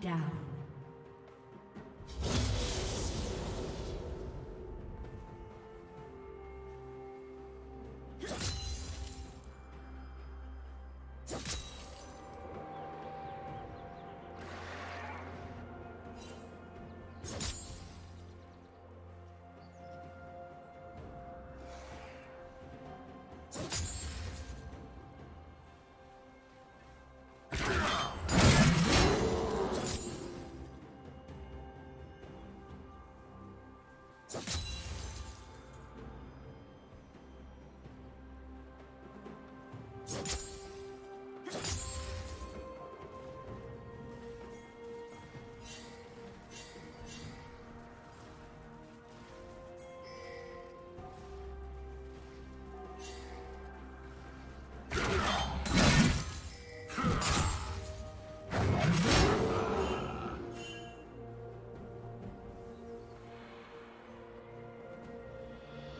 down.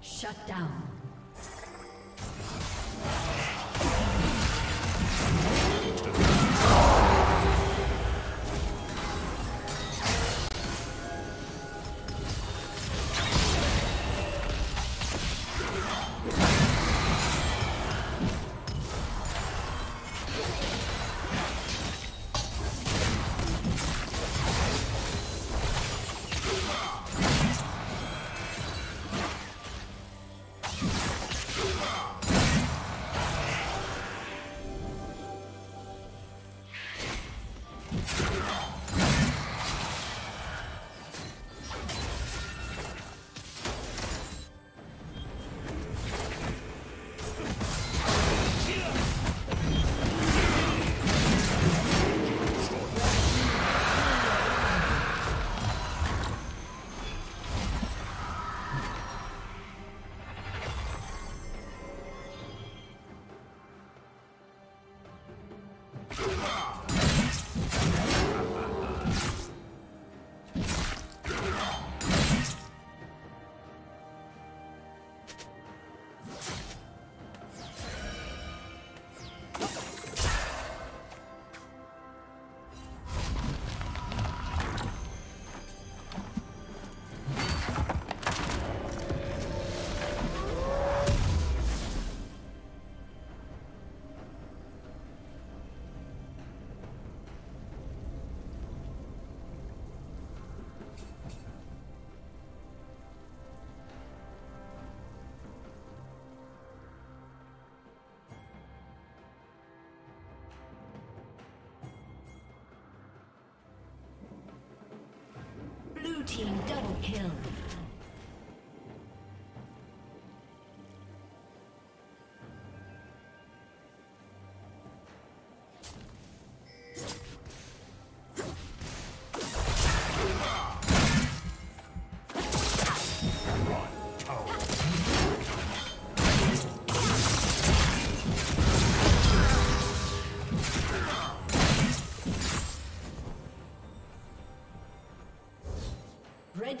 Shut down. Team double kill. Red